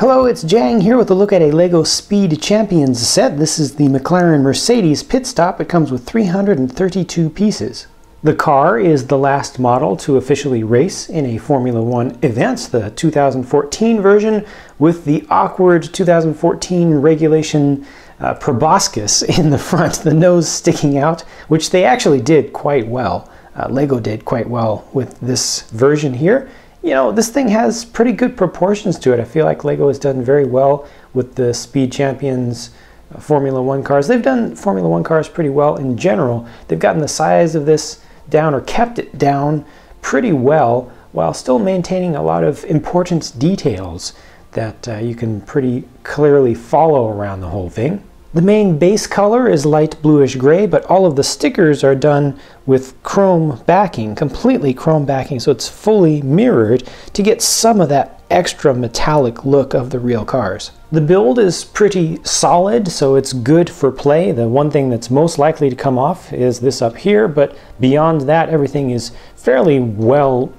Hello, it's Jang here with a look at a LEGO Speed Champions set. This is the McLaren Mercedes pit stop. It comes with 332 pieces. The car is the last model to officially race in a Formula One event, the 2014 version, with the awkward 2014 regulation proboscis in the front, the nose sticking out, which they actually did quite well. LEGO did quite well with this version here. You know, this thing has pretty good proportions to it. I feel like LEGO has done very well with the Speed Champions Formula One cars. They've done Formula One cars pretty well in general. They've gotten the size of this down, or kept it down pretty well, while still maintaining a lot of important details that you can pretty clearly follow around the whole thing. The main base color is light bluish gray, but all of the stickers are done with chrome backing, completely chrome backing, so it's fully mirrored to get some of that extra metallic look of the real cars. The build is pretty solid, so it's good for play. The one thing that's most likely to come off is this up here, but beyond that, everything is fairly well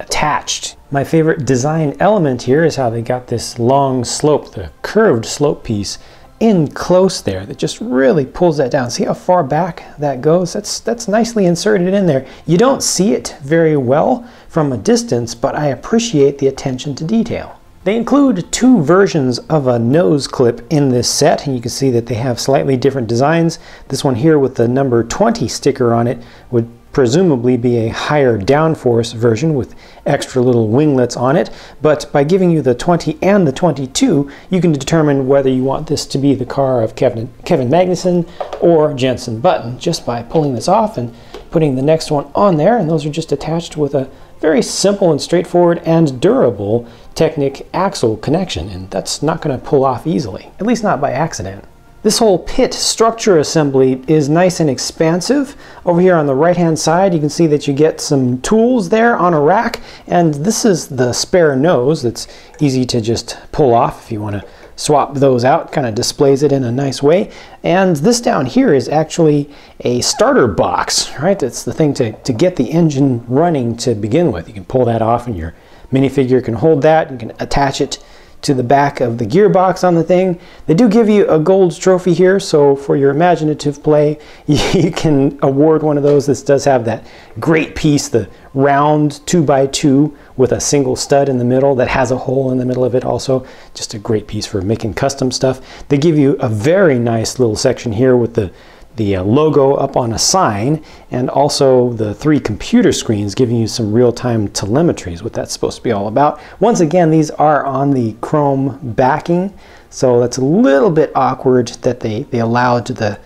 attached. My favorite design element here is how they got this long slope, the curved slope piece, in close there. That just really pulls that down. See how far back that goes? That's nicely inserted in there. You don't see it very well from a distance, but I appreciate the attention to detail. They include two versions of a nose clip in this set, and you can see that they have slightly different designs. This one here with the number 20 sticker on it would presumably be a higher downforce version with extra little winglets on it, but by giving you the 20 and the 22, you can determine whether you want this to be the car of Kevin Magnussen or Jensen Button, just by pulling this off and putting the next one on there, and those are just attached with a very simple and straightforward and durable Technic axle connection, and that's not going to pull off easily, at least not by accident. This whole pit structure assembly is nice and expansive. Over here on the right hand side, you can see that you get some tools there on a rack, and this is the spare nose that's easy to just pull off if you want to swap those out. Kind of displays it in a nice way. And this down here is actually a starter box, right? That's the thing to get the engine running to begin with. You can pull that off and your minifigure can hold that. You can attach it to the back of the gearbox on the thing. They do give you a gold trophy here, so for your imaginative play, you can award one of those. This does have that great piece, the round 2x2 with a single stud in the middle that has a hole in the middle of it also. Just a great piece for making custom stuff. They give you a very nice little section here with the logo up on a sign, and also the three computer screens giving you some real-time telemetry is what that's supposed to be all about. Once again, these are on the chrome backing, so that's a little bit awkward that they allowed the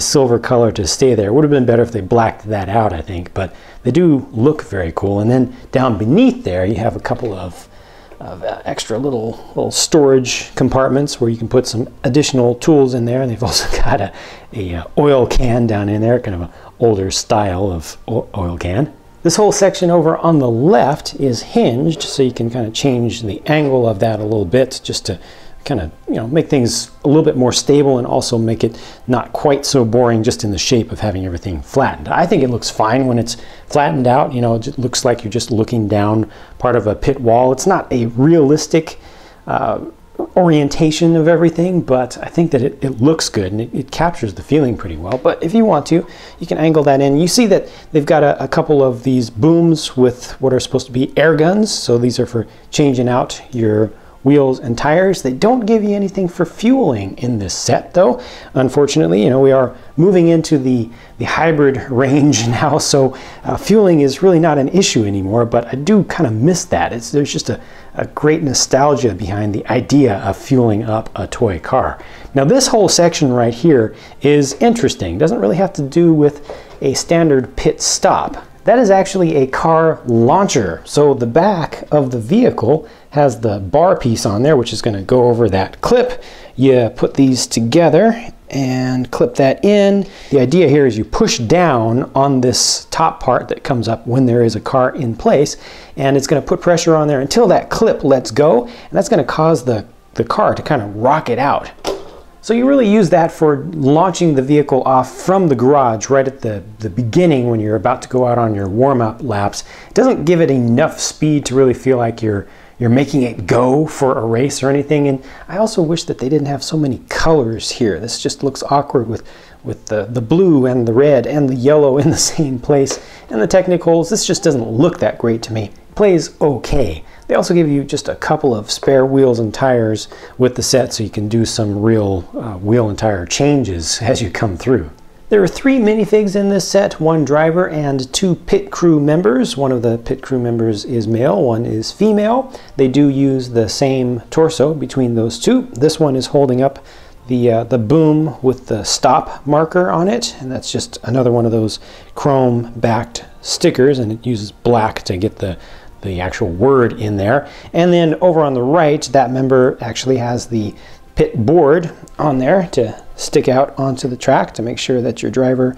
silver color to stay there. It would have been better if they blacked that out, I think, but they do look very cool. And then down beneath there, you have a couple of extra little storage compartments where you can put some additional tools in there, and they've also got a oil can down in there, kind of an older style of oil can. This whole section over on the left is hinged, so you can kind of change the angle of that a little bit just to kind of, you know, make things a little bit more stable, and also make it not quite so boring just in the shape of having everything flattened. I think it looks fine when it's flattened out. You know, it looks like you're just looking down part of a pit wall. It's not a realistic orientation of everything, but I think that it looks good, and it captures the feeling pretty well. But if you want to, you can angle that in. You see that they've got a couple of these booms with what are supposed to be air guns, so these are for changing out your wheels and tires. They don't give you anything for fueling in this set, though. Unfortunately, you know, we are moving into the hybrid range now, so fueling is really not an issue anymore, but I do kind of miss that. There's just a great nostalgia behind the idea of fueling up a toy car. Now, this whole section right here is interesting. It doesn't really have to do with a standard pit stop. That is actually a car launcher. So the back of the vehicle has the bar piece on there, which is going to go over that clip. You put these together and clip that in. The idea here is you push down on this top part that comes up when there is a car in place, and it's going to put pressure on there until that clip lets go, and that's going to cause the car to kind of rocket out. So you really use that for launching the vehicle off from the garage right at the beginning when you're about to go out on your warm-up laps. It doesn't give it enough speed to really feel like you're you're making it go for a race or anything. And I also wish that they didn't have so many colors here. This just looks awkward with the blue and the red and the yellow in the same place. And the Technicolors, this just doesn't look that great to me. It plays okay. They also give you just a couple of spare wheels and tires with the set, so you can do some real wheel and tire changes as you come through. There are 3 minifigs in this set, 1 driver and 2 pit crew members. One of the pit crew members is male, one is female. They do use the same torso between those two. This one is holding up the boom with the stop marker on it, and that's just another one of those chrome backed stickers, and it uses black to get the actual word in there. And then over on the right, that member actually has the pit board on there to stick out onto the track to make sure that your driver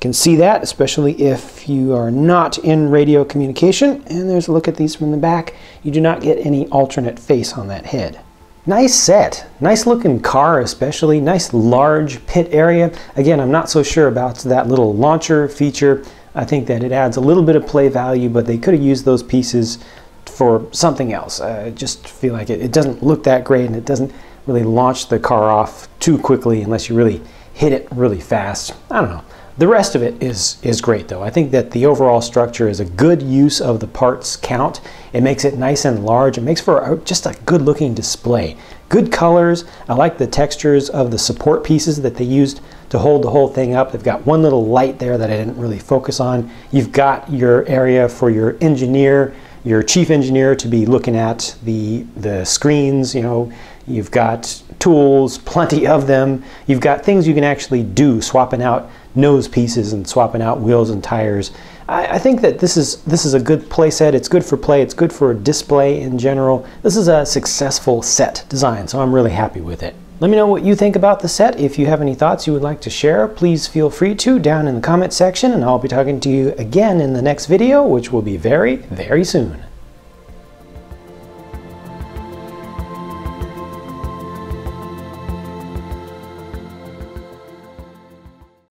can see that, especially if you are not in radio communication. And there's a look at these from the back. You do not get any alternate face on that head. Nice set, nice looking car especially, nice large pit area. Again, I'm not so sure about that little launcher feature. I think that it adds a little bit of play value, but they could have used those pieces for something else. I just feel like it doesn't look that great, and it doesn't really launch the car off too quickly unless you really hit it really fast. I don't know. The rest of it is great though. I think that the overall structure is a good use of the parts count. It makes it nice and large. It makes for just a good looking display. Good colors. I like the textures of the support pieces that they used to hold the whole thing up. They've got one little light there that I didn't really focus on. You've got your area for your engineer, your chief engineer, to be looking at the screens. You know, you've got tools, plenty of them. You've got things you can actually do, swapping out nose pieces and swapping out wheels and tires. I think that this is a good play set. It's good for play. It's good for display in general. This is a successful set design, so I'm really happy with it. Let me know what you think about the set. If you have any thoughts you would like to share, please feel free to down in the comment section, and I'll be talking to you again in the next video, which will be very, very soon.